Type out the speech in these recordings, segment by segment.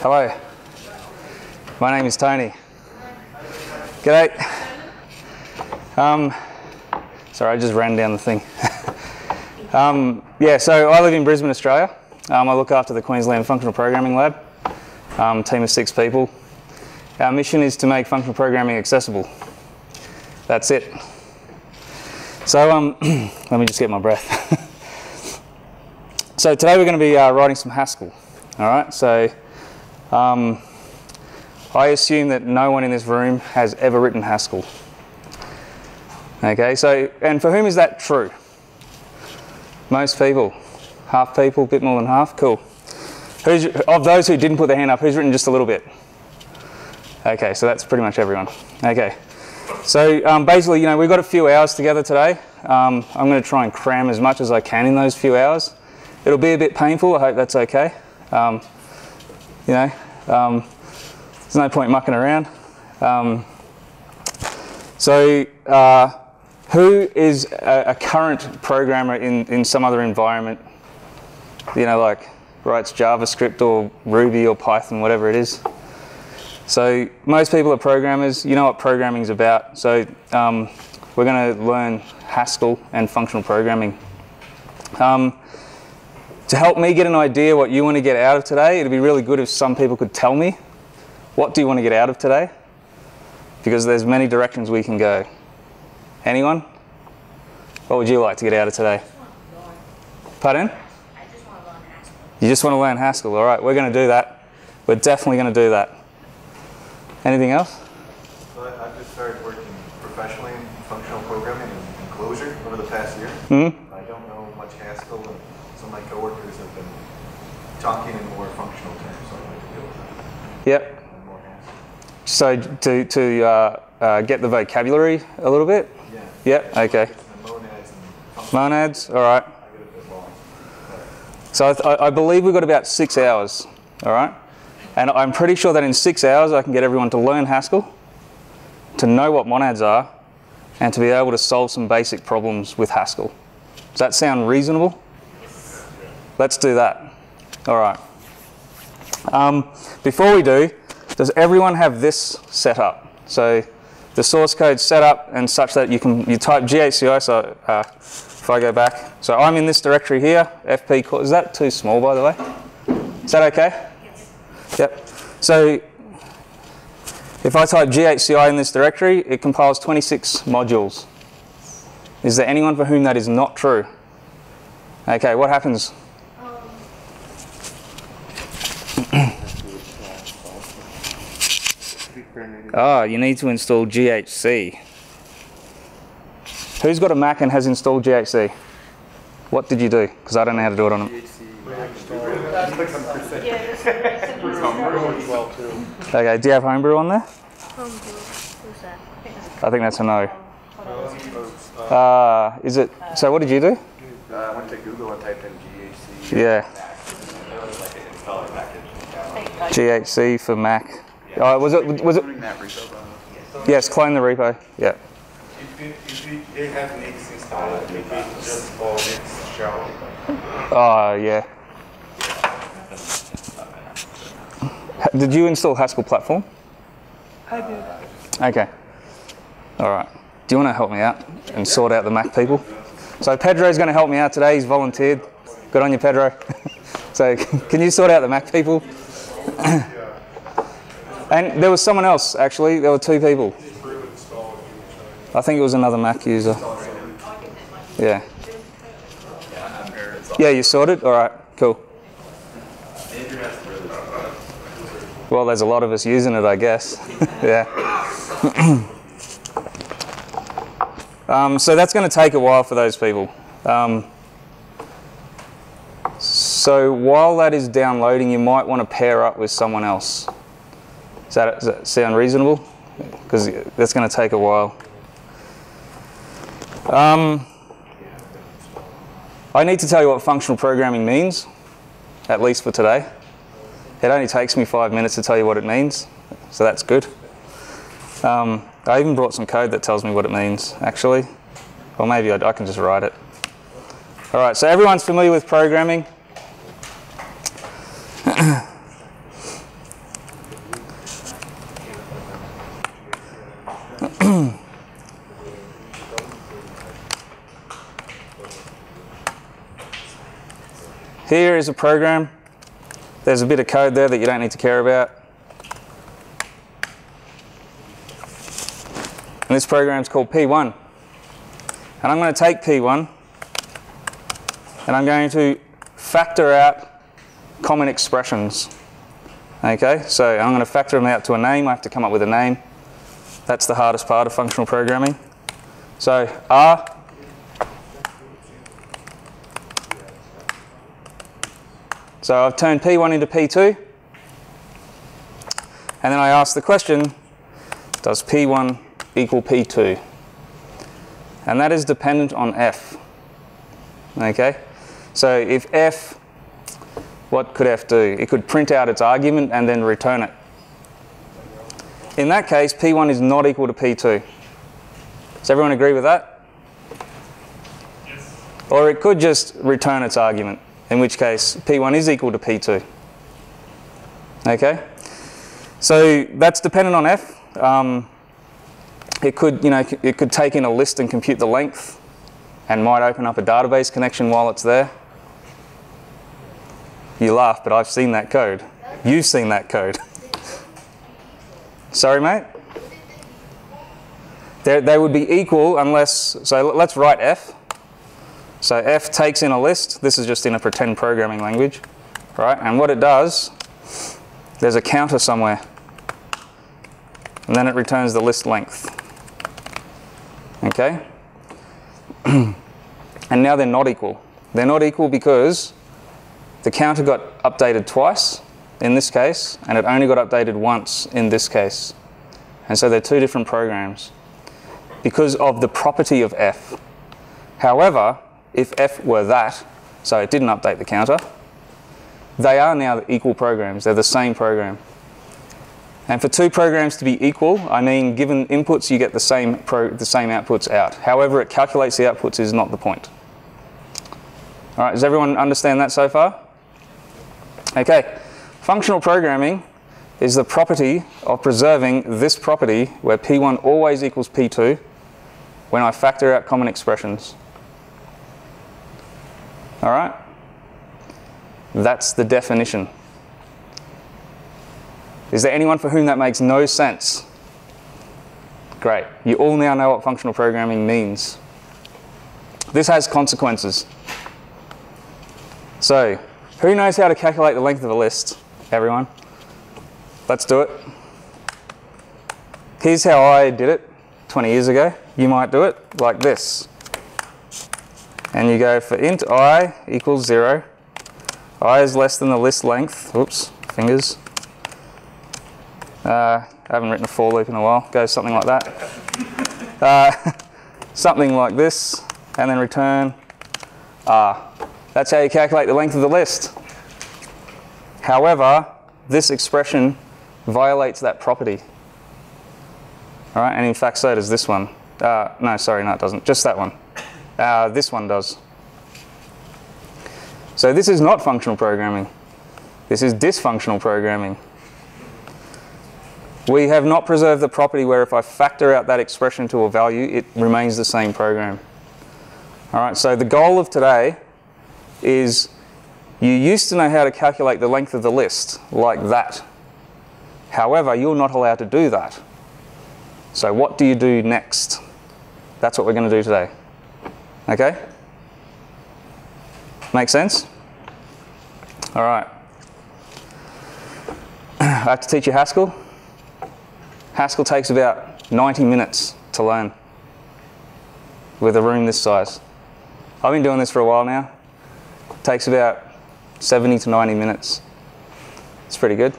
Hello, my name is Tony. G'day. Sorry, I just ran down the thing. Yeah, so I live in Brisbane, Australia. I look after the Queensland Functional Programming Lab, team of 6 people. Our mission is to make functional programming accessible. That's it. So let me just get my breath. So today we're going to be writing some Haskell. All right, so I assume that no one in this room has ever written Haskell. Okay, so, and for whom is that true? Most people. Half people, a bit more than half, cool. Who's, of those who didn't put their hand up, who's written just a little bit? Okay, so that's pretty much everyone. Okay, so basically, you know, we've got a few hours together today. I'm going to try and cram as much as I can in those few hours. It'll be a bit painful, I hope that's okay. You know, there's no point mucking around. Who is a current programmer in some other environment? You know, like writes JavaScript or Ruby or Python, whatever it is. So most people are programmers. You know what programming's about. So we're going to learn Haskell and functional programming. To help me get an idea what you want to get out of today, it'd be really good if some people could tell me, what do you want to get out of today? Because there's many directions we can go. Anyone? What would you like to get out of today? Pardon? I just want to learn Haskell. You just want to learn Haskell. All right, we're going to do that. We're definitely going to do that. Anything else? So I've just started working professionally in functional programming and Clojure over the past year. Mm-hmm. I don't know much Haskell. My coworkers have been talking in more functional terms, so I like to deal with that. Yep. So to get the vocabulary a little bit? Yeah. Yep, okay. Monads. Monads, all right. So I believe we've got about 6 hours, all right? And I'm pretty sure that in 6 hours I can get everyone to learn Haskell, to know what monads are, and to be able to solve some basic problems with Haskell. Does that sound reasonable? Let's do that. All right. Before we do, does everyone have this set up? So the source code set up and such that you can, you type GHCi, so if I go back, so I'm in this directory here, FP, is that too small by the way? Is that okay? Yes. Yep. So if I type GHCi in this directory, it compiles 26 modules. Is there anyone for whom that is not true? Okay, what happens? Oh, you need to install GHC. Who's got a Mac and has installed GHC? What did you do? Because I don't know how to do it on it. Okay, do you have Homebrew on there? Homebrew, who's that? I think that's a no. Is it? So what did you do? I went to Google and typed in GHC. Yeah. GHC for Mac. Yeah. Was it? That repo, yes, clone the repo. Yeah. If they have Nix installed, it would just call Nix Java. Oh yeah. Did you install Haskell Platform? I did. Okay. All right. Do you want to help me out and sort out the Mac people? So Pedro's going to help me out today. He's volunteered. Good on you, Pedro. So can you sort out the Mac people? And there was someone else actually, there were 2 people. I think it was another Mac user. Yeah. Yeah, you sorted? Alright, cool. Well, there's a lot of us using it, I guess. Yeah. So that's going to take a while for those people. So while that is downloading, you might want to pair up with someone else. Does that sound reasonable? Because that's going to take a while. I need to tell you what functional programming means, at least for today. It only takes me 5 minutes to tell you what it means, so that's good. I even brought some code that tells me what it means, actually. Or maybe I can just write it. All right, so everyone's familiar with programming. Here is a program. There's a bit of code there that you don't need to care about. And this program is called P1. And I'm going to take P1 and I'm going to factor out common expressions. Okay, so I'm going to factor them out to a name. I have to come up with a name. That's the hardest part of functional programming. So R So I've turned P1 into P2, and then I ask the question, does P1 equal P2? And that is dependent on F. Okay? So if F, what could F do? It could print out its argument and then return it. In that case, P1 is not equal to P2. Does everyone agree with that? Yes. Or it could just return its argument, in which case P1 is equal to P2. Okay? So that's dependent on F. It could, it could take in a list and compute the length and might open up a database connection while it's there. You laugh, but I've seen that code. You've seen that code. Sorry, mate? They would be equal unless, so let's write F. So F takes in a list. This is just in a pretend programming language, right? And what it does, there's a counter somewhere. And then it returns the list length. Okay? And now they're not equal. They're not equal because the counter got updated twice in this case, and it only got updated once in this case. And so they're two different programs because of the property of F. However, if F were that, so it didn't update the counter, they are now equal programs. They're the same program. And for two programs to be equal, I mean given inputs, you get the same outputs out. However, it calculates the outputs is not the point. All right, does everyone understand that so far? Okay, functional programming is the property of preserving this property where P1 always equals P2 when I factor out common expressions. All right, that's the definition. Is there anyone for whom that makes no sense? Great. You all now know what functional programming means. This has consequences. So, who knows how to calculate the length of a list? Everyone? Let's do it. Here's how I did it 20 years ago. You might do it like this. And you go for int I equals 0. I is less than the list length. Oops, fingers. I haven't written a for loop in a while. Goes something like that. Something like this, and then return R. That's how you calculate the length of the list. However, this expression violates that property. All right, and in fact, so does this one. No, sorry, no, it doesn't. Just that one. This one does. So this is not functional programming. This is dysfunctional programming. We have not preserved the property where if I factor out that expression to a value, it remains the same program. All right, so the goal of today is you used to know how to calculate the length of the list like that. However, you're not allowed to do that. So what do you do next? That's what we're going to do today. Okay? Make sense? All right. I have to teach you Haskell. Haskell takes about 90 minutes to learn with a room this size. I've been doing this for a while now. It takes about 70 to 90 minutes. It's pretty good.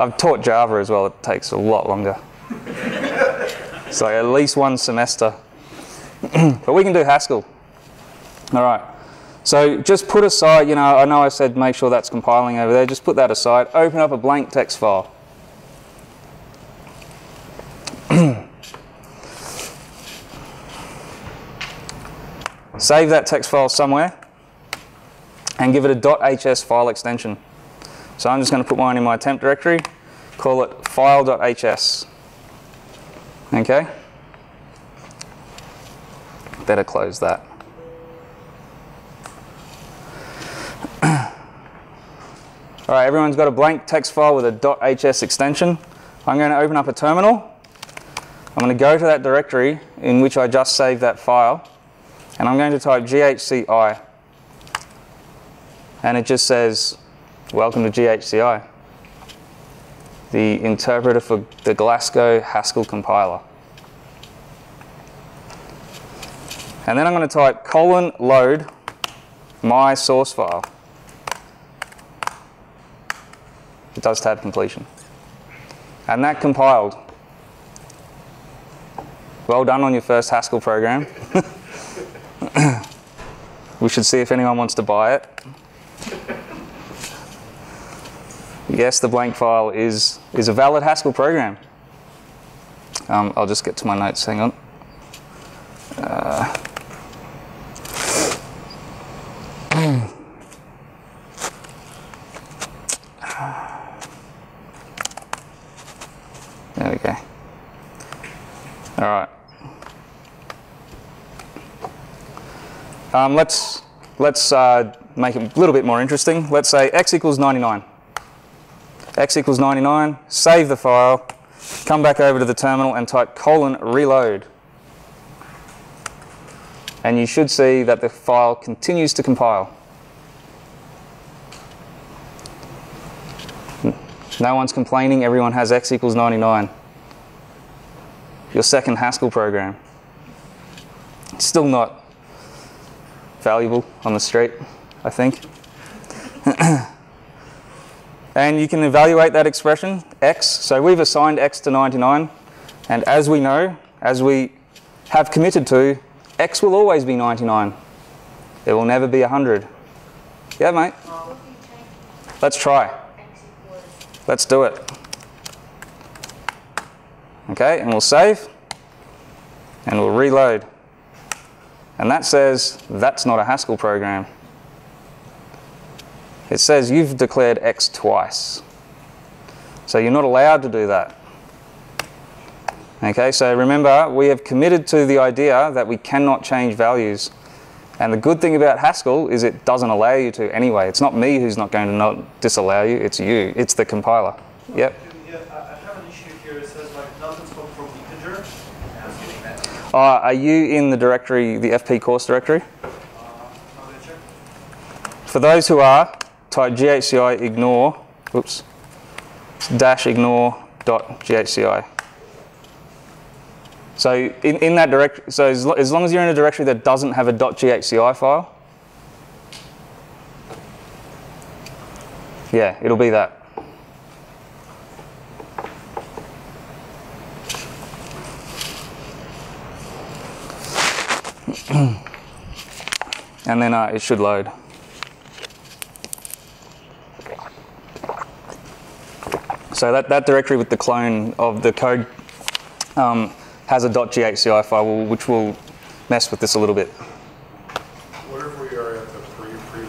I've taught Java as well. It takes a lot longer. It's like at least one semester. But we can do Haskell. All right. So just put aside, I know I said make sure that's compiling over there. Just put that aside. Open up a blank text file. Save that text file somewhere and give it a .hs file extension. So I'm just going to put mine in my temp directory, call it file.hs. Okay? better close that. All right, everyone's got a blank text file with a .hs extension. I'm going to open up a terminal. I'm going to go to that directory in which I just saved that file, and I'm going to type GHCi. And it just says, welcome to GHCi, the interpreter for the Glasgow Haskell Compiler. And then I'm going to type :load my source file. It does tab completion. And that compiled. Well done on your first Haskell program. We should see if anyone wants to buy it. Yes, the blank file is a valid Haskell program. I'll just get to my notes, hang on. There we go. All right. Let's make it a little bit more interesting. Let's say x equals 99. X equals 99, save the file, come back over to the terminal and type :reload. And you should see that the file continues to compile. No one's complaining, everyone has x equals 99. Your second Haskell program. It's still not valuable on the street, I think. And you can evaluate that expression, x. So we've assigned x to 99. And as we know, as we have committed to, x will always be 99. It will never be 100. Yeah, mate? Let's try. Let's do it. Okay, and we'll save. And we'll reload. And that says, that's not a Haskell program. It says you've declared x twice. So you're not allowed to do that. Okay, so remember, we have committed to the idea that we cannot change values. And the good thing about Haskell is it doesn't allow you to anyway. It's not me who's not going to not disallow you, it's you. It's the compiler. Yep. Yeah, I have an issue here. It says like nothing's come from integer. Are you in the directory, the FP course directory? I'm going to check. For those who are, type GHCi ignore, oops, dash ignore.GHCi. So in that directory, so as long as you're in a directory that doesn't have a .GHCi file, yeah, it'll be that. And then it should load. So that directory with the clone of the code has a .GHCi file, which will mess with this a little bit. What if we are at the pre-loop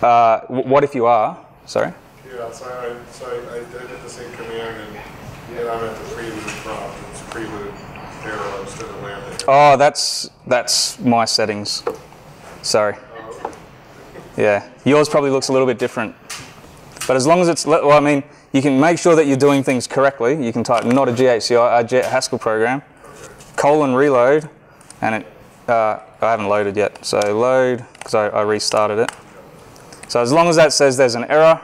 prompt? What if you are? Sorry? Yeah, so I did the same command, and I'm at the pre-loop prompt. It's pre-loop arrow instead of lambda. Oh, that's my settings. Sorry. Oh. Yeah, yours probably looks a little bit different. But as long as it's, well, I mean, you can make sure that you're doing things correctly. You can type not a GHCi, a Haskell program, okay. :reload, and it, I haven't loaded yet. So load, because I restarted it. So as long as that says there's an error,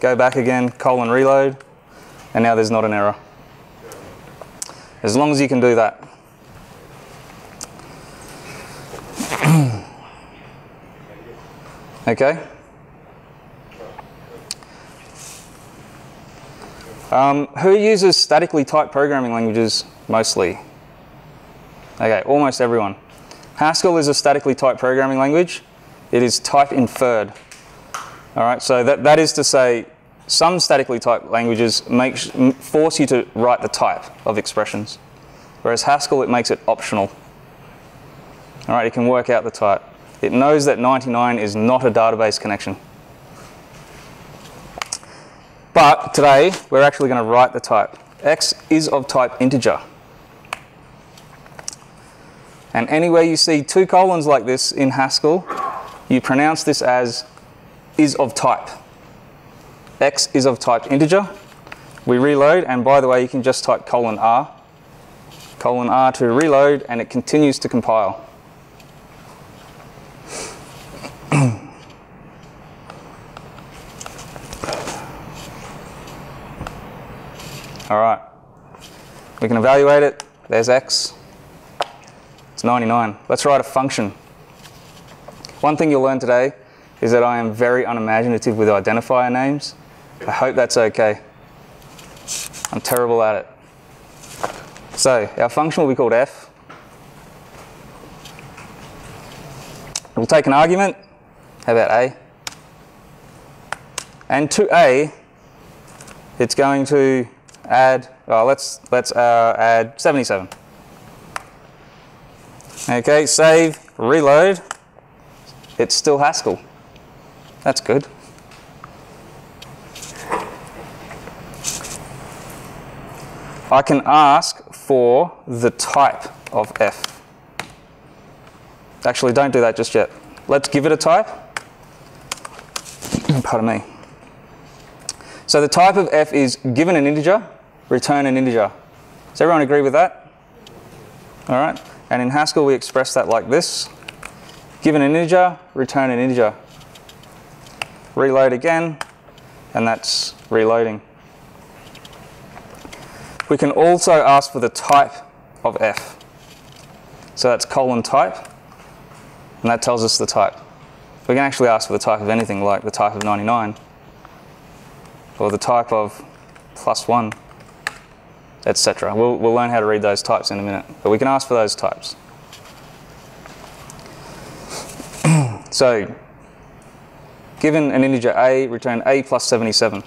go back again, :reload, and now there's not an error. As long as you can do that. Okay. Who uses statically typed programming languages mostly? Okay, almost everyone. Haskell is a statically typed programming language. It is type inferred. All right, so that is to say some statically typed languages force you to write the type of expressions, whereas Haskell, it makes it optional. All right, it can work out the type. It knows that 99 is not a database connection. But today, we're actually going to write the type. X is of type integer. And anywhere you see two colons like this in Haskell, you pronounce this as is of type. X is of type integer. We reload, and by the way, you can just type colon R to reload, and it continues to compile. All right, we can evaluate it. There's X. It's 99. Let's write a function. One thing you'll learn today is that I am very unimaginative with identifier names. I hope that's okay. I'm terrible at it. So our function will be called F. We'll take an argument. How about A? And to A, it's going to add, well, let's add 77. Okay, save, reload. It's still Haskell. That's good. I can ask for the type of F. Actually, don't do that just yet. Let's give it a type. Pardon me. So the type of F is given an integer, return an integer. Does everyone agree with that? All right. And in Haskell, we express that like this. Given an integer, return an integer. Reload again, and that's reloading. We can also ask for the type of F. So that's colon type, and that tells us the type. We can actually ask for the type of anything, like the type of 99, or the type of +1, etc. We'll learn how to read those types in a minute, but we can ask for those types. So, given an integer A, return A plus 77.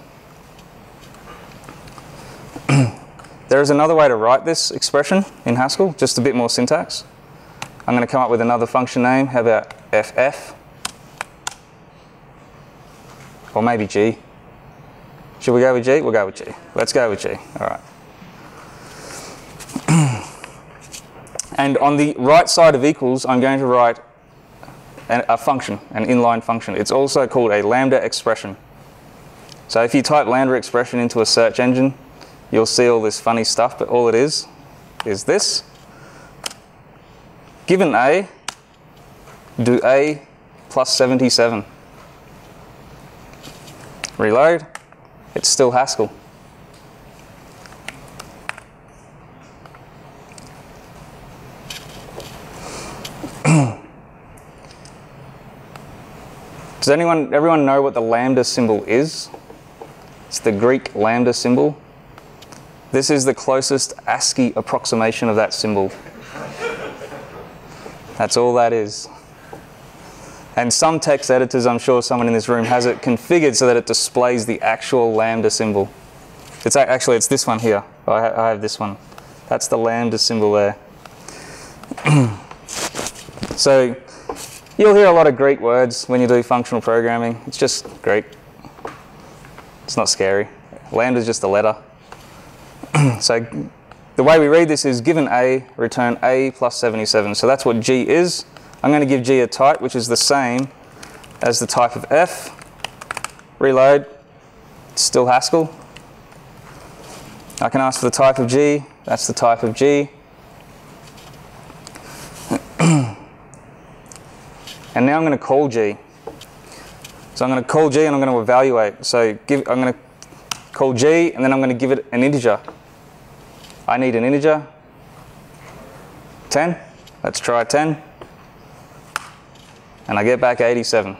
There is another way to write this expression in Haskell, just a bit more syntax. I'm going to come up with another function name. How about FF? Or maybe G. Should we go with G? We'll go with G. Let's go with G. All right. And on the right side of equals, I'm going to write a function, an inline function. It's also called a lambda expression. So if you type lambda expression into a search engine, you'll see all this funny stuff, but all it is this. Given A, do A plus 77. Reload. It's still Haskell. Does everyone know what the lambda symbol is? It's the Greek lambda symbol. This is the closest ASCII approximation of that symbol. That's all that is. And some text editors, I'm sure someone in this room has it configured so that it displays the actual lambda symbol. It's actually, it's this one here. I have this one. That's the lambda symbol there. So, you'll hear a lot of Greek words when you do functional programming. It's just Greek. It's not scary. Lambda is just a letter. So the way we read this is given A, return A plus 77. So that's what G is. I'm going to give G a type, which is the same as the type of F. Reload. It's still Haskell. I can ask for the type of G. That's the type of G. And now I'm going to call G. So I'm going to call G and I'm going to evaluate. So I'm going to call G and then I'm going to give it an integer. I need an integer. 10. Let's try 10. And I get back 87. All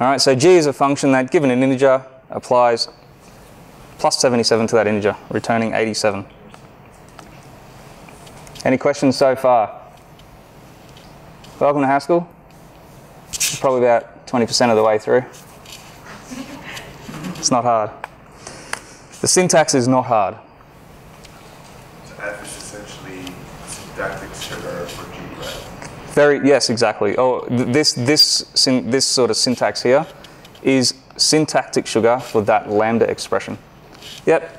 right, so G is a function that, given an integer, applies plus 77 to that integer, returning 87. Any questions so far? Welcome to Haskell. Probably about 20% of the way through. It's not hard. The syntax is not hard. So F is essentially syntactic sugar for G, right? Yes, exactly. Oh, this sort of syntax here is syntactic sugar for that lambda expression. Yep.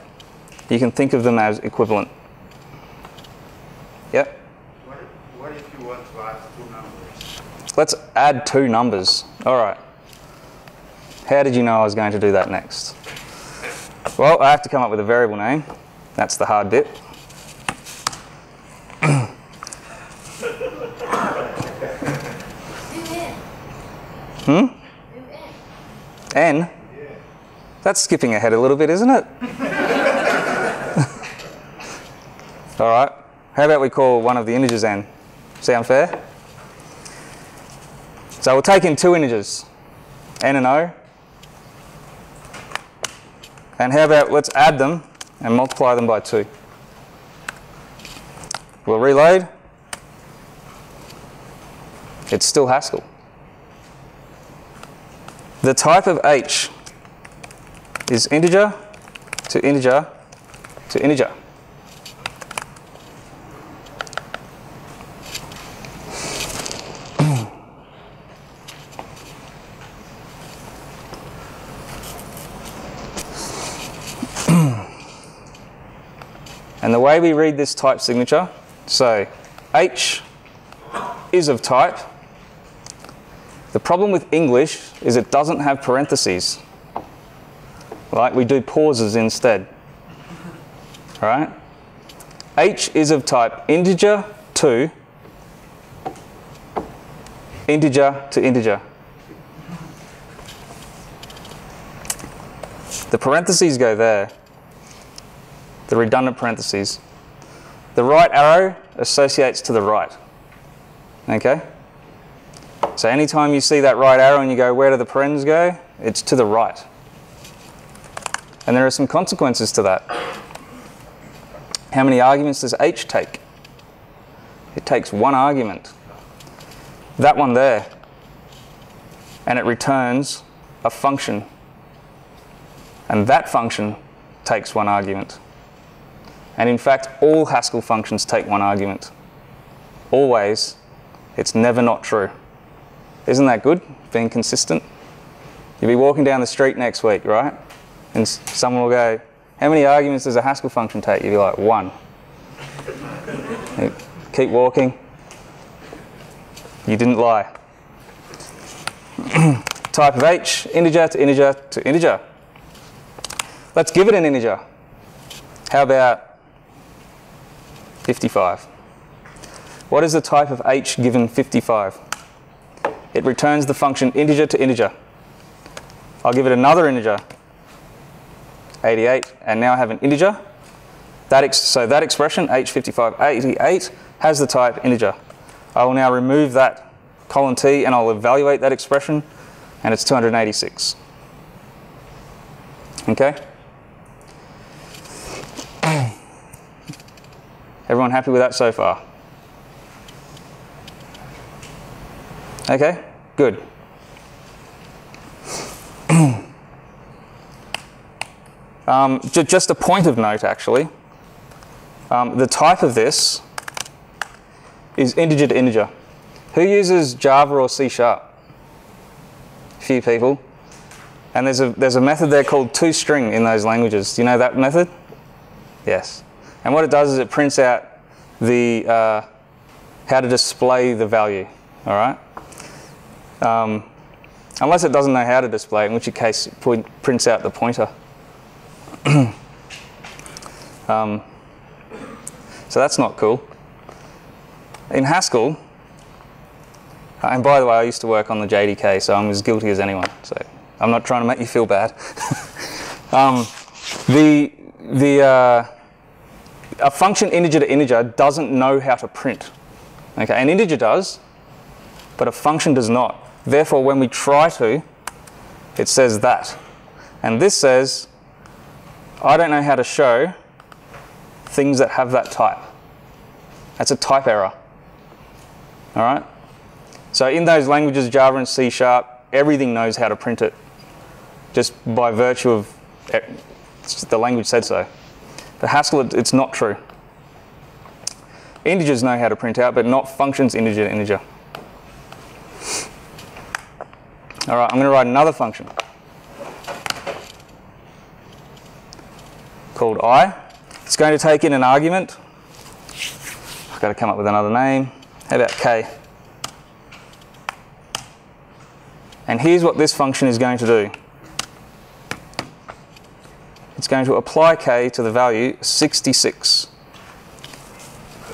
You can think of them as equivalent. Let's add two numbers. All right. How did you know I was going to do that next? Well, I have to come up with a variable name. That's the hard bit. N? Yeah. That's skipping ahead a little bit, isn't it? All right. How about we call one of the integers n? Sound fair? So we'll take in two integers, n and o. And how about let's add them and multiply them by 2. We'll reload. It's still Haskell. The type of h is integer to integer to integer. And the way we read this type signature, so h is of type. The problem with English is it doesn't have parentheses. Right? We do pauses instead. All right? H is of type integer to integer to integer. The parentheses go there. The redundant parentheses. The right arrow associates to the right. Okay? So anytime you see that right arrow and you go, where do the parens go? It's to the right. And there are some consequences to that. How many arguments does H take? It takes one argument. That one there. And it returns a function. And that function takes one argument. And in fact, all Haskell functions take one argument. Always. It's never not true. Isn't that good, being consistent? You'll be walking down the street next week, right? And someone will go, how many arguments does a Haskell function take? You'll be like, one. Keep walking. You didn't lie. Type of h, integer to integer to integer. Let's give it an integer. How about 55. What is the type of h given 55? It returns the function integer to integer. I'll give it another integer, 88, and now I have an integer. So that expression, h5588, has the type integer. I will now remove that colon T and I'll evaluate that expression, and it's 286. Okay? Everyone happy with that so far? Okay, good. Just a point of note, actually. The type of this is integer to integer. Who uses Java or C#? Few people. And there's a method there called toString in those languages. Do you know that method? Yes. And what it does is it prints out the how to display the value. All right. Unless it doesn't know how to display, in which case it prints out the pointer. So that's not cool. In Haskell, and by the way, I used to work on the JDK, so I'm as guilty as anyone. So I'm not trying to make you feel bad. A function integer to integer doesn't know how to print. Okay, an integer does, but a function does not. Therefore, when we try to, it says that. And this says, I don't know how to show things that have that type. That's a type error. All right? So in those languages, Java and C#, everything knows how to print it, just by virtue of the language said so. For Haskell, it's not true. Integers know how to print out, but not functions integer to integer. All right, I'm going to write another function called I. It's going to take in an argument. I've got to come up with another name. How about K? And here's what this function is going to do. It's going to apply k to the value 66.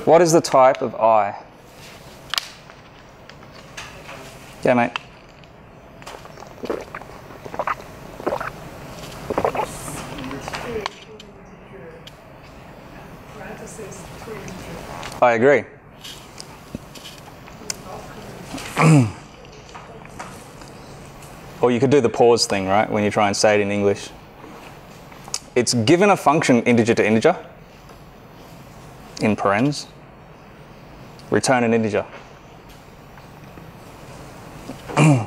What is the type of I? Yeah, mate. I agree. Or you could do the pause thing, right, when you try and say it in English. It's given a function integer to integer, in parens, return an integer. All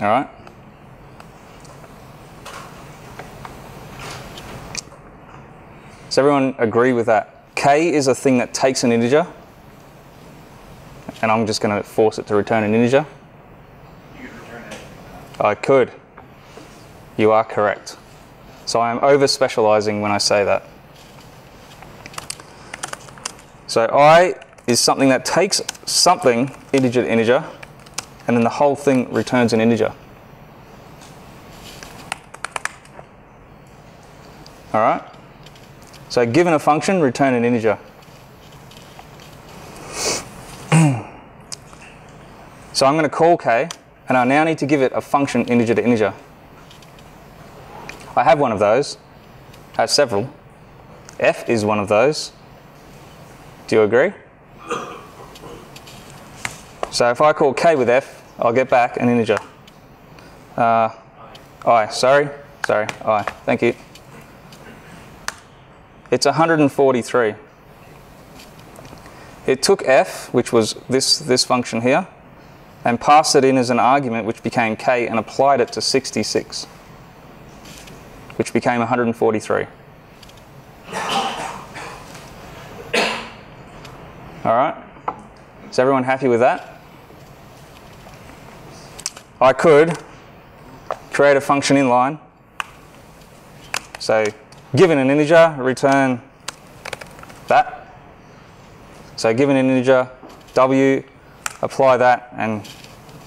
right? Does everyone agree with that? K is a thing that takes an integer, and I'm just going to force it to return an integer. You could return anything. I could. You are correct. So I am over-specializing when I say that. So I is something that takes something, integer to integer, and then the whole thing returns an integer. All right? So given a function, return an integer. So I'm going to call k, and I now need to give it a function integer to integer. I have one of those. I have several. F is one of those. Do you agree? So if I call k with f, I'll get back an integer. I, sorry, I, thank you. It's 143. It took f, which was this function here, and passed it in as an argument, which became k, and applied it to 66, which became 143. All right? Is everyone happy with that? I could create a function inline. So given an integer, return that. So given an integer, w, apply that, and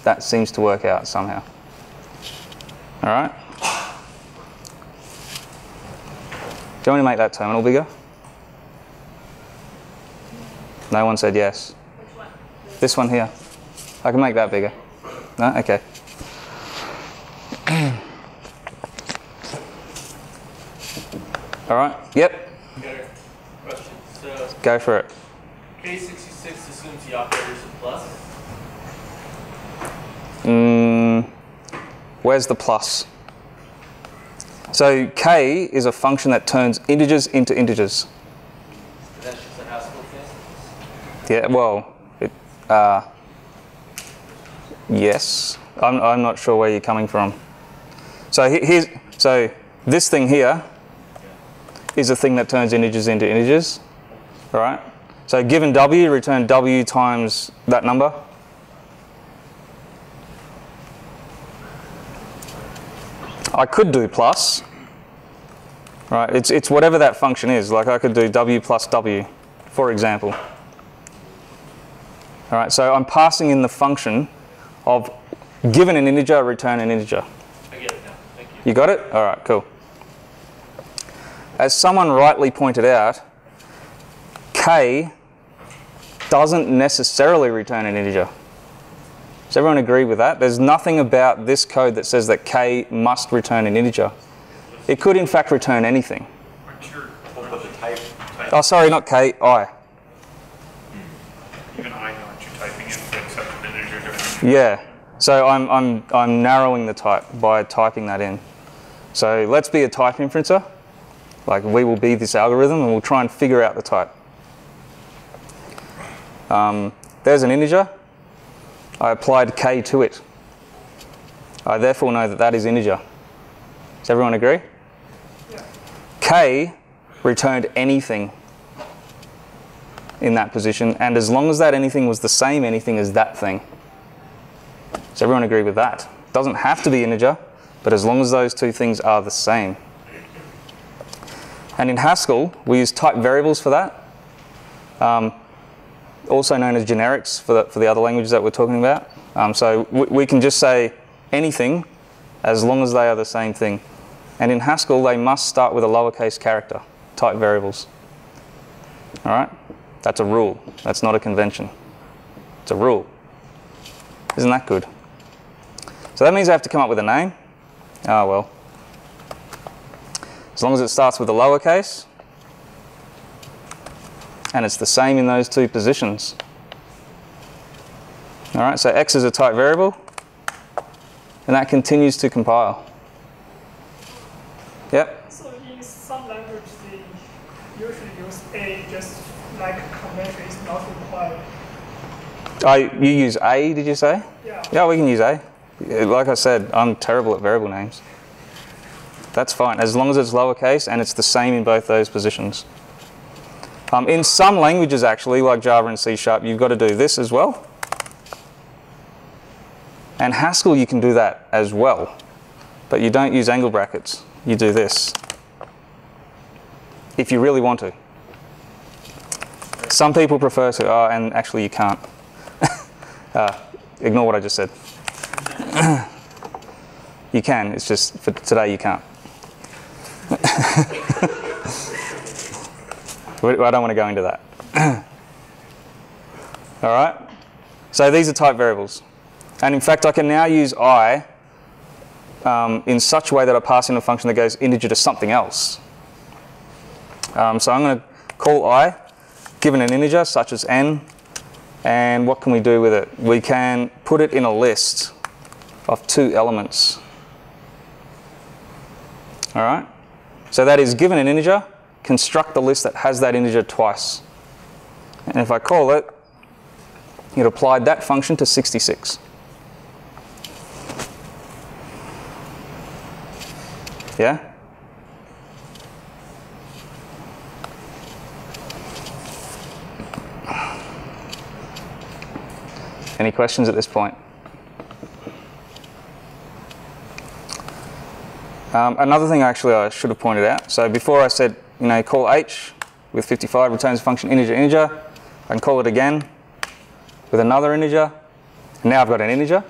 that seems to work out somehow. All right? Do you want me to make that terminal bigger? No one said yes. Which one? This one here. I can make that bigger. No? Okay. All right. Yep. Better question. So go for it. K66 assumes the operators of plus. Where's the plus? So K is a function that turns integers into integers. So that's just a Haskell thing? Yeah. Well, it, yes. I'm not sure where you're coming from. So here's this thing here is a thing that turns integers into integers, all right? So given w, return w times that number. I could do plus, right? It's whatever that function is. Like I could do w plus w, for example. All right, so I'm passing in the function of given an integer, return an integer. I get it now, thank you. You got it? All right, cool. As someone rightly pointed out, k doesn't necessarily return an integer. Does everyone agree with that? There's nothing about this code that says that k must return an integer. It could, in fact, return anything. Oh, sorry, not k, I. Even I know what you're typing in, except an integer. Yeah. So I'm narrowing the type by typing that in. So let's be a type inferencer. Like we will be this algorithm and we'll try and figure out the type. There's an integer. I applied k to it. I therefore know that that is integer. Does everyone agree? Yeah. K returned anything in that position, and as long as that anything was the same anything as that thing. Does everyone agree with that? Doesn't have to be integer, but as long as those two things are the same. And in Haskell, we use type variables for that, also known as generics for the other languages that we're talking about. So we can just say anything as long as they are the same thing. And in Haskell, they must start with a lowercase character, type variables. All right? That's a rule. That's not a convention. It's a rule. Isn't that good? So that means I have to come up with a name. Ah, well. As long as it starts with a lowercase, and it's the same in those two positions. All right, so X is a type variable, and that continues to compile. Yep? So in some languages, they usually use A just like convention is not required. You use A, did you say? Yeah. Yeah, we can use A. Like I said, I'm terrible at variable names. That's fine, as long as it's lowercase and it's the same in both those positions. In some languages, actually, like Java and C#, you've got to do this as well. And Haskell, you can do that as well. But you don't use angle brackets. You do this. If you really want to. Some people prefer to, and actually you can't. Ignore what I just said. You can, it's just for today you can't. I don't want to go into that. All right, so these are type variables. And in fact, I can now use I in such a way that I pass in a function that goes integer to something else. So I'm going to call I, given an integer such as n, and what can we do with it? We can put it in a list of two elements. All right, so that is given an integer, construct the list that has that integer twice. And if I call it, it applied that function to 66. Yeah? Any questions at this point? Another thing actually I should have pointed out, so before I said, you know, call h with 55 returns function integer, integer. I can call it again with another integer. And now I've got an integer.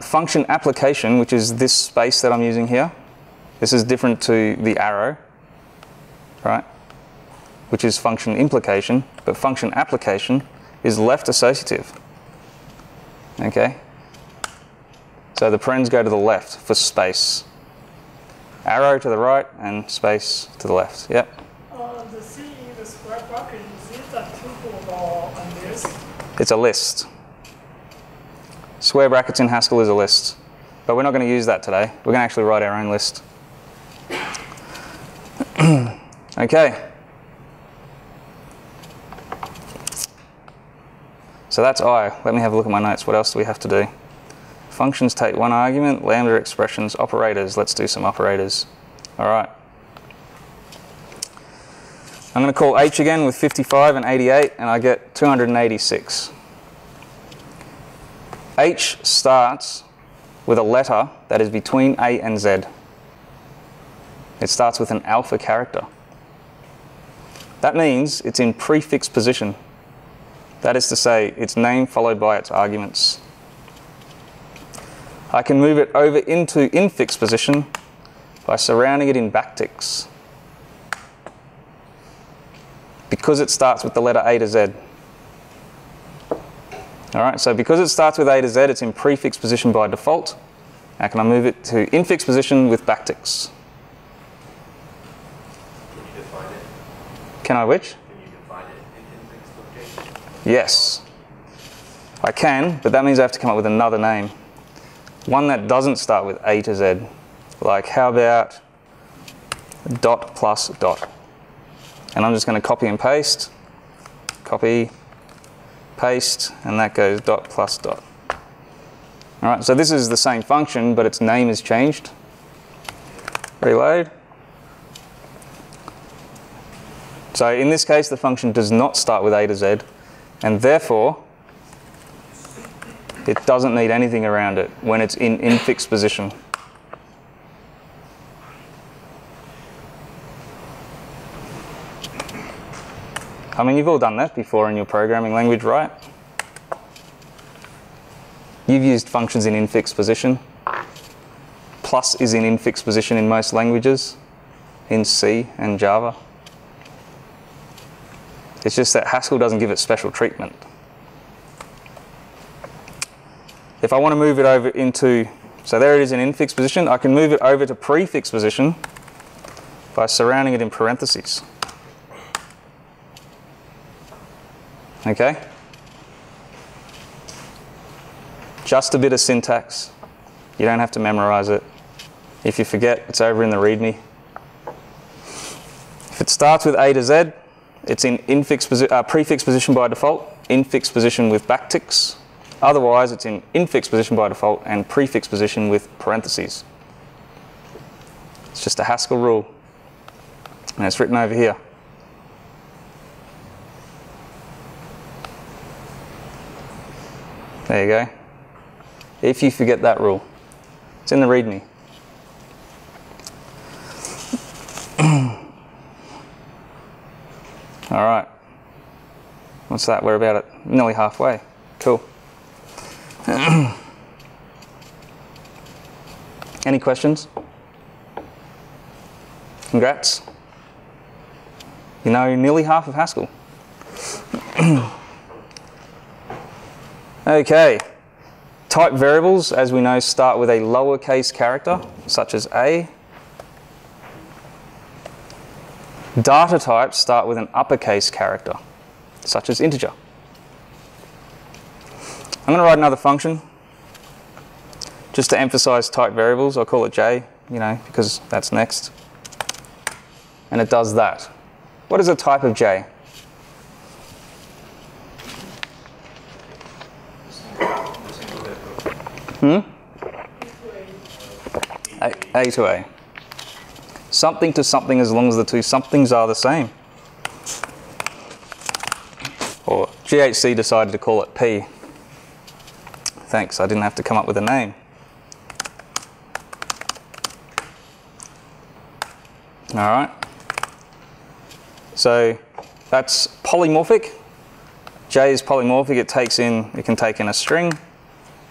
Function application, which is this space that I'm using here. This is different to the arrow, right? Which is function implication, but function application is left associative. Okay? So the parens go to the left for space. Arrow to the right and space to the left. Yep. The C in the square bracket, is it a tuple or a list? It's a list. Square brackets in Haskell is a list. But we're not going to use that today. We're going to actually write our own list. Okay. So that's I. Let me have a look at my notes. What else do we have to do? Functions take one argument, lambda expressions, operators. Let's do some operators. All right. I'm going to call h again with 55 and 88, and I get 286. H starts with a letter that is between A and Z. It starts with an alpha character. That means it's in prefix position. That is to say, its name followed by its arguments. I can move it over into infix position by surrounding it in backticks. Because it starts with the letter A to Z. All right, so because it starts with A to Z, it's in prefix position by default. How can I move it to infix position with backticks? Can you define it? Can I which? Can you define it in infix location? Yes, I can, but that means I have to come up with another name. One that doesn't start with A to Z. Like, how about dot plus dot? And I'm just going to copy, paste, and that goes dot plus dot. All right, so this is the same function, but its name is changed. Reload. So in this case, the function does not start with A to Z, and therefore, it doesn't need anything around it when it's in infix position. I mean, you've all done that before in your programming language, right? You've used functions in infixed position. Plus is in infixed position in most languages, in C and Java. It's just that Haskell doesn't give it special treatment. If I want to move it over into, so there it is in infixed position, I can move it over to prefixed position by surrounding it in parentheses. Okay? Just a bit of syntax. You don't have to memorize it. If you forget, it's over in the README. If it starts with A to Z, it's in prefixed position by default, infixed position with backticks. Otherwise, it's in infixed position by default and prefixed position with parentheses. It's just a Haskell rule. And it's written over here. There you go. If you forget that rule, it's in the README. All right. What's that? We're about it. Nearly halfway. Cool. Any questions? Congrats. You know nearly half of Haskell. Okay. Type variables, as we know, start with a lowercase character, such as A. Data types start with an uppercase character, such as integer. I'm going to write another function just to emphasize type variables. I'll call it J, you know, because that's next. And it does that. What is a type of J? A to A. Something to something, as long as the two somethings are the same. Or GHC decided to call it P. Thanks, I didn't have to come up with a name. All right. So that's polymorphic. J is polymorphic. It can take in a string.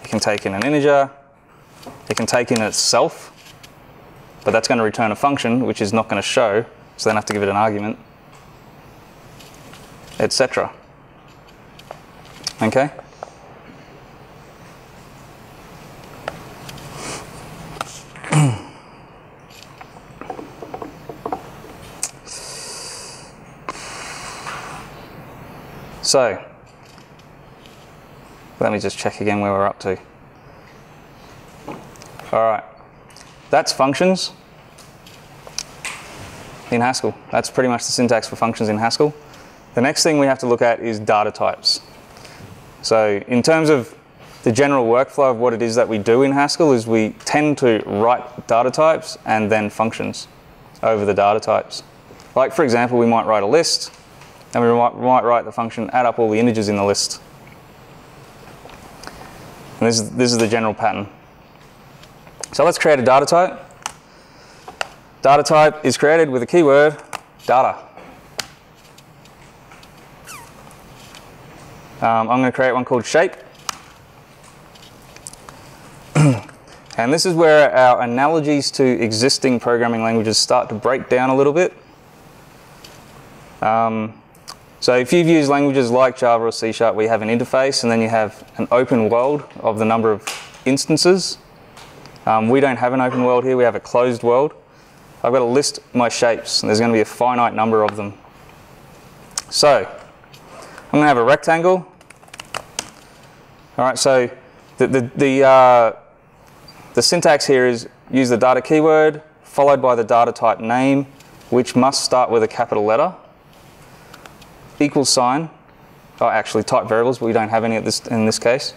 It can take in an integer. It can take in itself. But that's going to return a function, which is not going to show. So then I have to give it an argument, etc. Okay. So, let me just check again where we're up to. All right, that's functions in Haskell. That's pretty much the syntax for functions in Haskell. The next thing we have to look at is data types. So, in terms of the general workflow of what it is that we do in Haskell is we tend to write data types and then functions over the data types. Like, for example, we might write a list, and we might write the function, add up all the integers in the list. And this is the general pattern. So let's create a data type. Data type is created with a keyword, data. I'm going to create one called shape. And this is where our analogies to existing programming languages start to break down a little bit. So if you've used languages like Java or C#, where you have an interface and then you have an open world of the number of instances. We don't have an open world here, we have a closed world. I've got to list my shapes, and there's going to be a finite number of them. So, I'm going to have a rectangle. All right, so the syntax here is use the data keyword, followed by the data type name, which must start with a capital letter. Equal sign, oh, actually type variables, but we don't have any at this, in this case.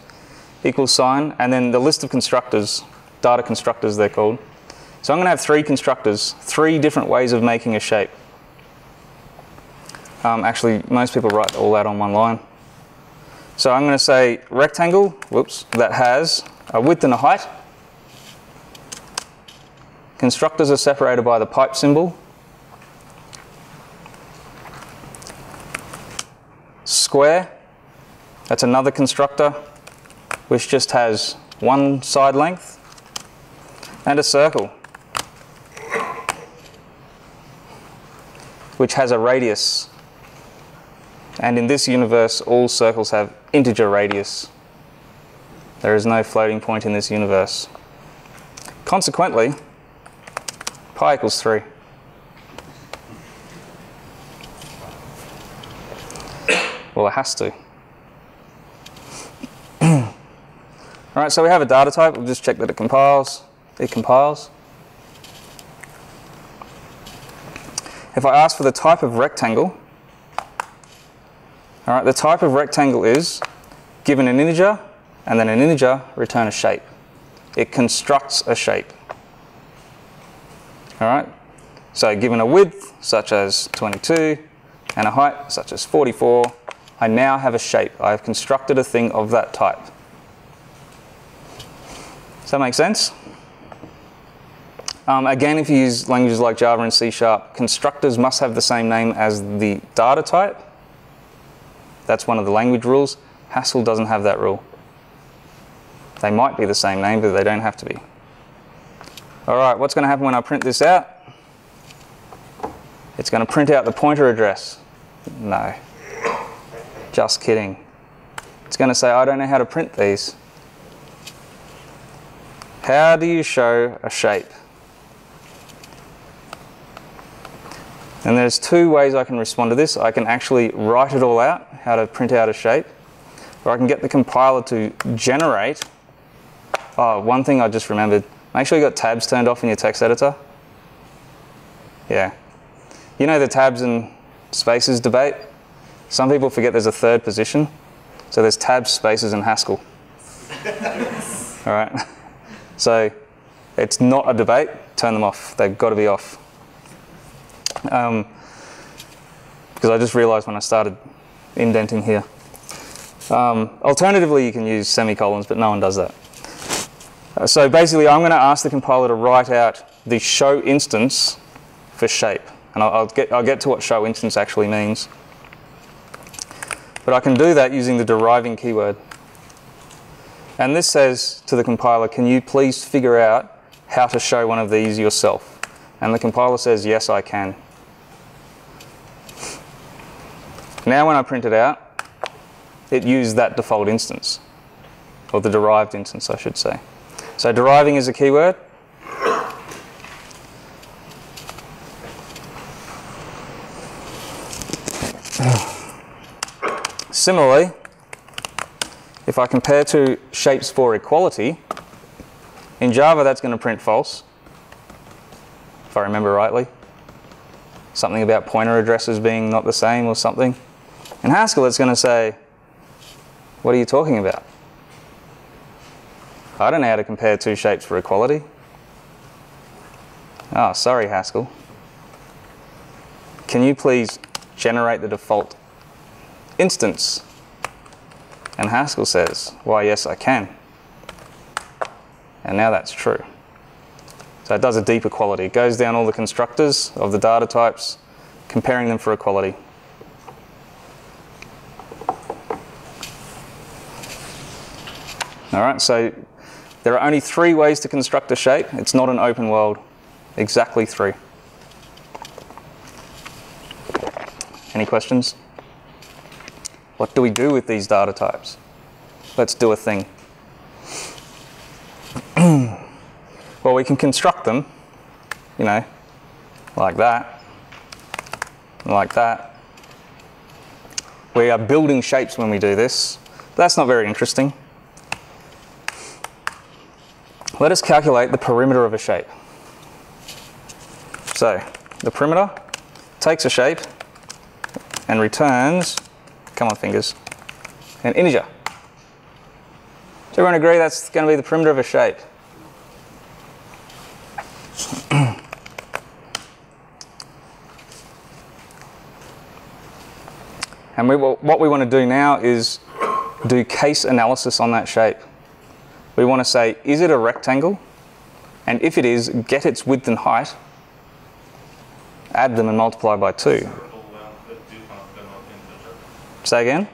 Equal sign, and then the list of constructors, data constructors they're called. So I'm going to have three constructors, three different ways of making a shape. Actually, most people write all that on one line. So I'm going to say rectangle, whoops, that has a width and a height. Constructors are separated by the pipe symbol. Square, that's another constructor which just has one side length and a circle, which has a radius. And in this universe, all circles have integer radius. There is no floating point in this universe. Consequently, pi equals 3. Well, it has to. All right, so we have a data type. We'll just check that it compiles. It compiles. If I ask for the type of rectangle, all right, the type of rectangle is given an integer, and then an integer, return a shape. It constructs a shape. All right, so given a width, such as 22, and a height, such as 44, I now have a shape. I have constructed a thing of that type. Does that make sense? Again, if you use languages like Java and C#, constructors must have the same name as the data type. That's one of the language rules. Haskell doesn't have that rule. They might be the same name, but they don't have to be. All right, what's going to happen when I print this out? It's going to print out the pointer address. No. Just kidding. It's going to say, I don't know how to print these. How do you show a shape? And there's two ways I can respond to this. I can actually write it all out, how to print out a shape, or I can get the compiler to generate. Oh, one thing I just remembered. Make sure you got tabs turned off in your text editor. Yeah. You know the tabs and spaces debate? Some people forget there's a third position. So there's tabs, spaces, and Haskell. All right. So it's not a debate. Turn them off. They've got to be off. Because I just realized when I started indenting here. Alternatively, you can use semicolons, but no one does that. So basically, I'm going to ask the compiler to write out the show instance for shape. And I'll get to what show instance actually means. But I can do that using the deriving keyword. And this says to the compiler, can you please figure out how to show one of these yourself? And the compiler says, yes, I can. Now when I print it out, it used that default instance, or the derived instance, I should say. So deriving is a keyword. Similarly, if I compare to shapes for equality, in Java that's going to print false, if I remember rightly. Something about pointer addresses being not the same or something. In Haskell it's going to say, what are you talking about? I don't know how to compare two shapes for equality. Oh, sorry Haskell. Can you please generate the default instance? And Haskell says, why yes I can. And now that's true. So it does a deep equality. It goes down all the constructors of the data types, comparing them for equality. All right, so there are only three ways to construct a shape. It's not an open world. Exactly three. Any questions? What do we do with these data types? Let's do a thing. Well, we can construct them, you know, like that, like that. We are building shapes when we do this. That's not very interesting. Let us calculate the perimeter of a shape. So the perimeter takes a shape and returns, come on fingers, an integer. Does everyone agree that's going to be the perimeter of a shape? And what we want to do now is do case analysis on that shape. We want to say, is it a rectangle? And if it is, get its width and height, add them and multiply by 2. Say again?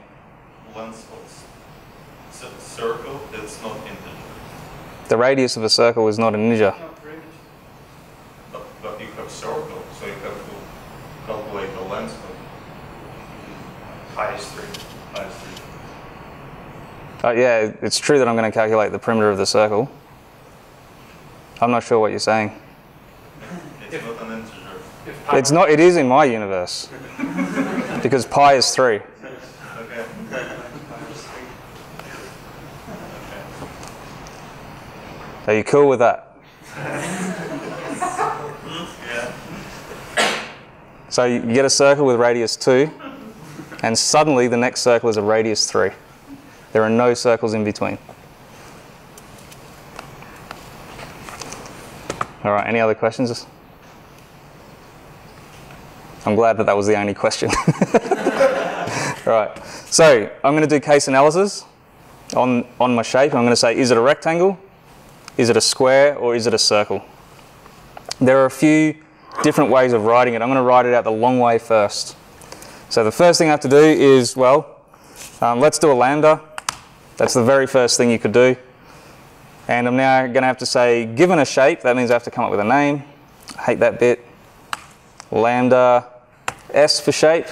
Circle that's It's not integer. The radius of a circle is not an integer. But you have circle, so you have to calculate the length of high street. Yeah, it's true that I'm going to calculate the perimeter of the circle. I'm not sure what you're saying. It's not an integer. It's not. It is in my universe because pi is 3. Okay. Are you cool with that? Yeah. So you get a circle with radius 2, and suddenly the next circle is a radius 3. There are no circles in between. All right, any other questions? I'm glad that that was the only question. All right, so I'm going to do case analysis on my shape. I'm going to say, is it a rectangle? Is it a square? Or is it a circle? There are a few different ways of writing it. I'm going to write it out the long way first. So the first thing I have to do is, well, let's do a lambda. That's the very first thing you could do. And I'm now going to have to say, given a shape, that means I have to come up with a name. I hate that bit. Lambda S for shape.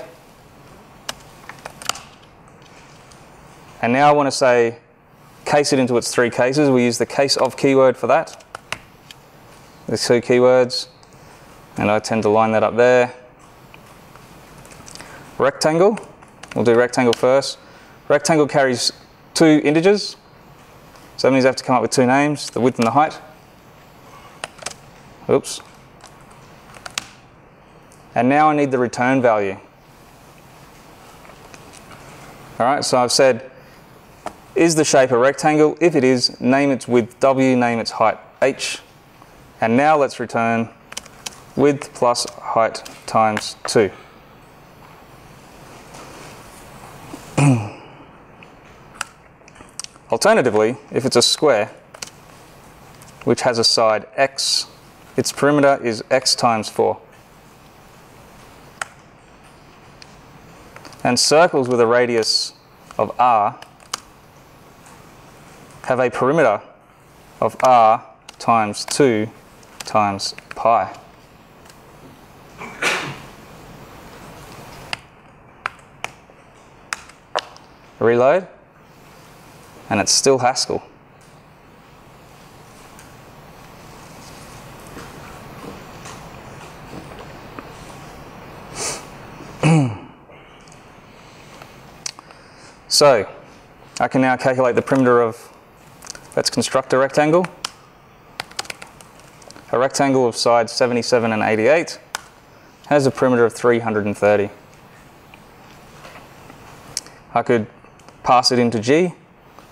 And now I want to say, case it into its 3 cases. We use the case of keyword for that. There's 2 keywords. And I tend to line that up there. Rectangle. We'll do rectangle first. Rectangle carries 2 integers, so that means I have to come up with 2 names, the width and the height. Oops. And now I need the return value. All right, so I've said, is the shape a rectangle? If it is, name its width W, name its height H. And now let's return width plus height times 2. Alternatively, if it's a square which has a side x, its perimeter is x times 4. And circles with a radius of r have a perimeter of r times 2 times pi. Reload. And it's still Haskell. So, I can now calculate the perimeter of, let's construct a rectangle of sides 77 and 88 has a perimeter of 330. I could pass it into G.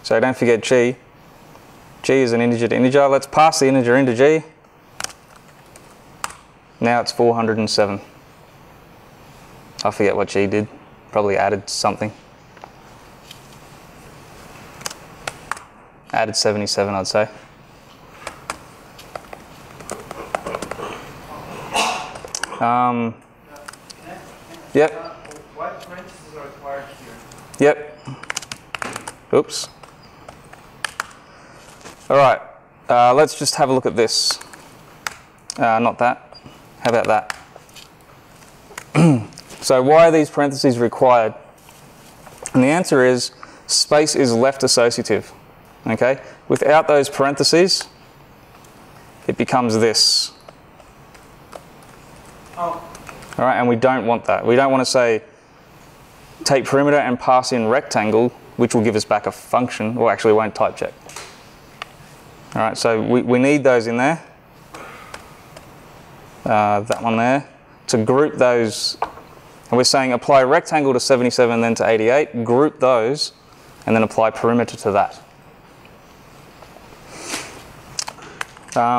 So don't forget G. G is an integer to integer. Let's pass the integer into G. Now it's 407. I forget what G did. Probably added something. Added 77, I'd say. Yep. What matrices are required here? Yep. Oops. All right, let's just have a look at this. Not that. How about that? So why are these parentheses required? And the answer is space is left associative. Okay? Without those parentheses, it becomes this. Oh. All right, and we don't want that. We don't want to say take perimeter and pass in rectangle, which will give us back a function, or actually won't type check. All right, so we need those in there, that one there, to group those. And we're saying apply rectangle to 77, then to 88, group those, and then apply perimeter to that.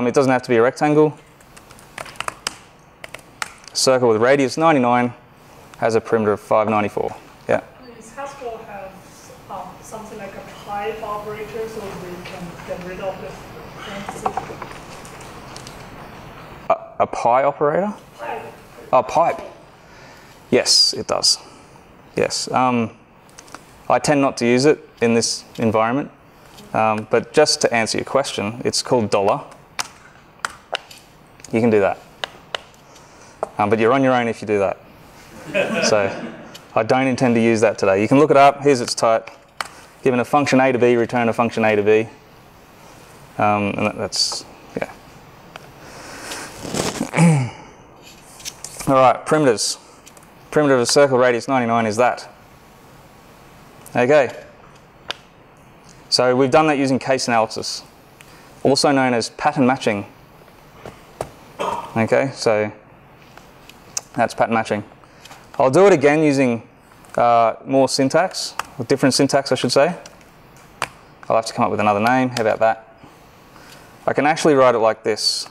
It doesn't have to be a rectangle. Circle with radius 99 has a perimeter of 594. Yeah? Does Haskell have something like a pipe operator so we can get rid of this? A pi operator? Pipe. A pipe. Yes, it does. Yes. I tend not to use it in this environment. But just to answer your question, it's called $. You can do that. But you're on your own if you do that. So I don't intend to use that today. You can look it up. Here's its type. Given a function A to B, return a function A to B. And that's, yeah. All right, primitives. Primitive of circle radius 99 is that. Okay. So we've done that using case analysis, also known as pattern matching. Okay, so that's pattern matching. I'll do it again using more syntax, or different syntax I should say. I'll have to come up with another name, how about that? I can actually write it like this.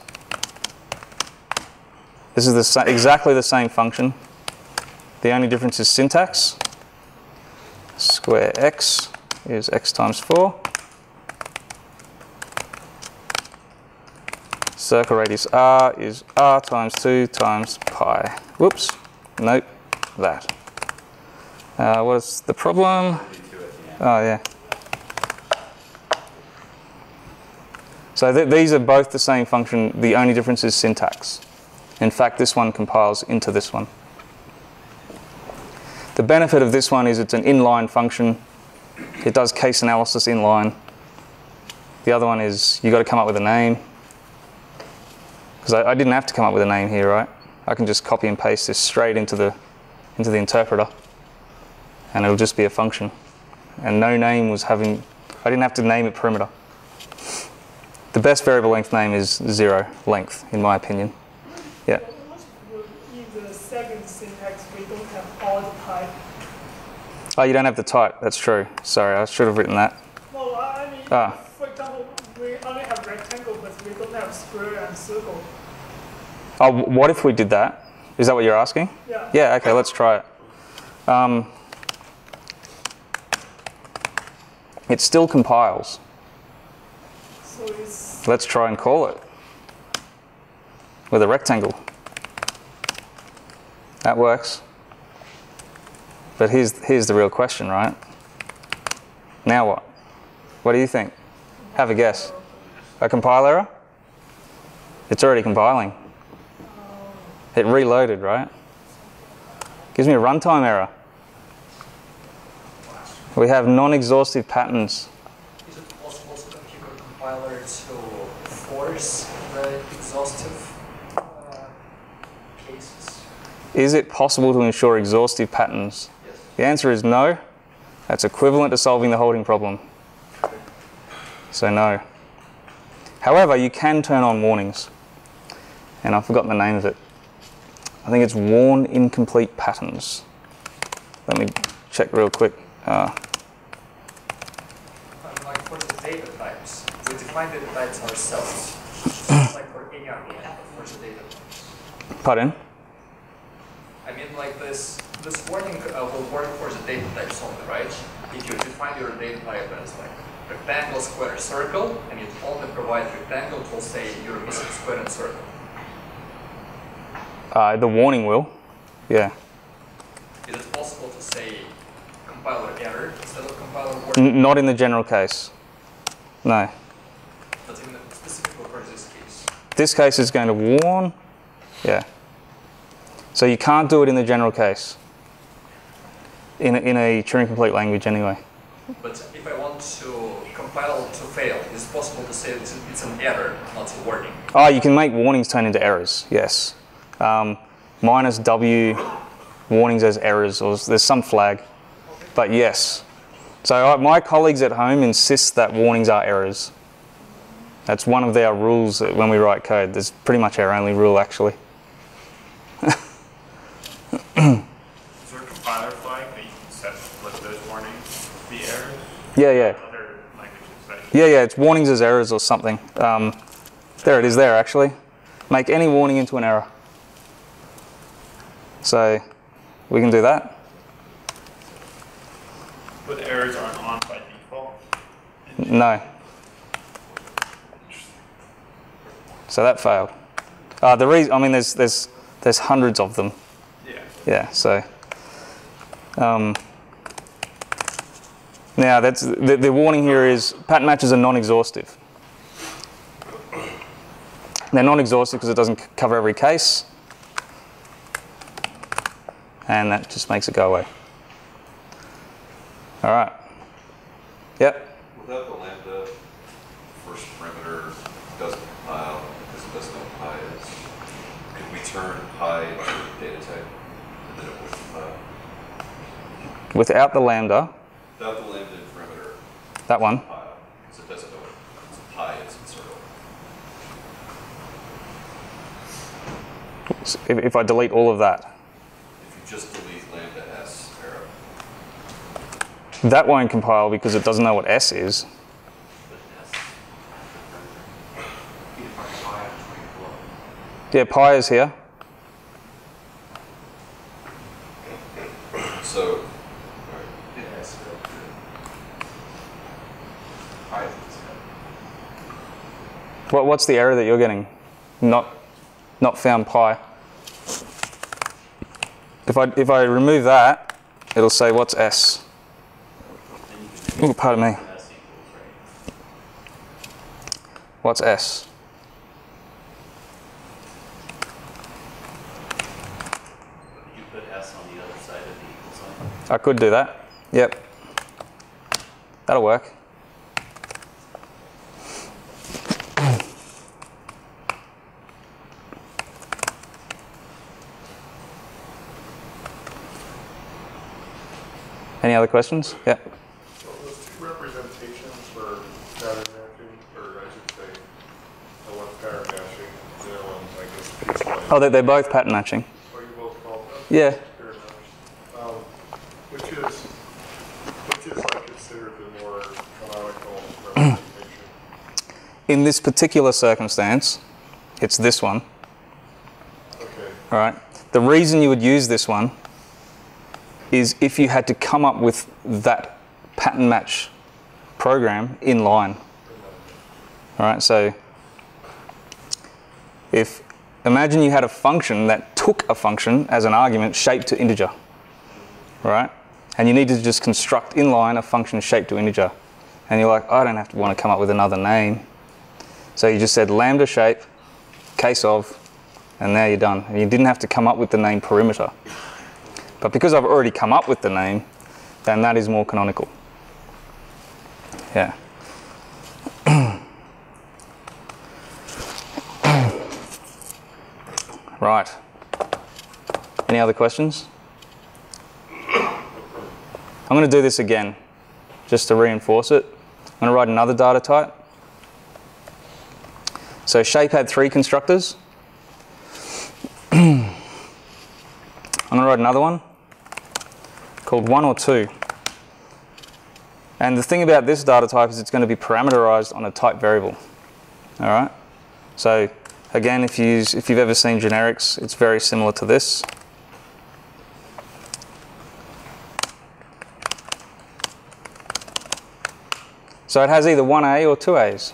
This is exactly the same function. The only difference is syntax. Square x is x times 4. Circle radius r is r times 2 times pi. Whoops. Nope. That. What's the problem? Oh, yeah. So these are both the same function. The only difference is syntax. In fact, this one compiles into this one. The benefit of this one is it's an inline function. It does case analysis inline. The other one is you've got to come up with a name. Because I didn't have to come up with a name here, right? I can just copy and paste this straight into the interpreter. And it'll just be a function. And no name was having, I didn't have to name it perimeter. The best variable length name is 0 length, in my opinion. Yeah. Oh, you don't have the type. That's true. Sorry, I should have written that. No, I mean, for example, we only have rectangle, but we don't have square and circle. Oh, what if we did that? Is that what you're asking? Yeah. Yeah. Okay, let's try it. It still compiles. So it's. Let's try and call it with a rectangle. That works. But here's the real question, right? Now what? What do you think? Have a guess. A compile error? It's already compiling. It reloaded, right? Gives me a runtime error. We have non-exhaustive patterns. Is it possible to configure the compiler to force the exhaustive cases? Is it possible to ensure exhaustive patterns? The answer is no. That's equivalent to solving the holding problem. So no. However, you can turn on warnings. And I've forgotten the name of it. I think it's warn incomplete patterns. Let me check real quick. Like for the data types, we define data types ourselves. Just like for any army, for the data types. Pardon? I mean, like this warning will work for the data types only, right? If you define your data type as like rectangle, square, circle, and it only provides rectangle, it will say you're missing square and circle. The warning will, yeah. Is it possible to say compiler error instead of compiler warning? Not in the general case, no. But in the specific for this case? This case is going to warn, yeah. So you can't do it in the general case, in a Turing complete language anyway. But if I want to compile to fail, it's possible to say it's an error, not a warning. Oh, you can make warnings turn into errors, yes. -W warnings as errors, or there's some flag, okay. But yes. So my colleagues at home insist that warnings are errors. That's one of their rules when we write code. That's pretty much our only rule actually. Is there a compiler flag that you can set to let those warnings be errors? Yeah, yeah. Other languages that yeah, yeah, it's warnings as errors or something. There it is there, actually. Make any warning into an error. So we can do that. But errors aren't on by default? No. So that failed. The reason, I mean, there's hundreds of them. Yeah, so Now, that's the warning here is pattern matches are non-exhaustive. They're non-exhaustive because it doesn't cover every case. And that just makes it go away. All right. Yep. Without the lambda, first parameter doesn't compile because it doesn't know what pi is. Could we turn pi into data type and then it would compile? Without the lambda. Without the lambda parameter. That one. Because it doesn't know what pi is in circle. If I delete all of that. Just delete lambda s arrow. That won't compile because it doesn't know what s is. Yeah, pi is here. So, what's the error that you're getting? Not found pi. If I remove that, it'll say what's S. Oh, pardon me. What's S? You put S on the other side of the equal sign. I could do that. Yep. That'll work. Any other questions? Yeah. So those two representations for pattern matching, or I should say, the one's pattern matching, the other one's, I guess, piecewise. Oh, they're both pattern matching. Oh, you both call them? Yeah. Fair enough. Which is like considered the more canonical representation? In this particular circumstance, it's this one. Okay. All right. The reason you would use this one is if you had to come up with that pattern match program in line. All right, so if, imagine you had a function that took a function as an argument shaped to integer, right? And you need to just construct in line a function shaped to integer. And you're like, I don't have to want to come up with another name. So you just said lambda shape, case of, and now you're done. And you didn't have to come up with the name perimeter. But because I've already come up with the name, then that is more canonical. Yeah. Right. Any other questions? I'm going to do this again, just to reinforce it. I'm going to write another data type. So shape had three constructors. I'm going to write another one called 1 or 2. And the thing about this data type is it's going to be parameterized on a type variable. All right? So again, if you've ever seen generics, it's very similar to this. So it has either 1A or 2A's.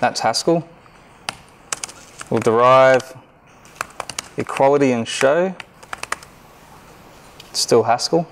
That's Haskell. We'll derive equality and show. It's still Haskell.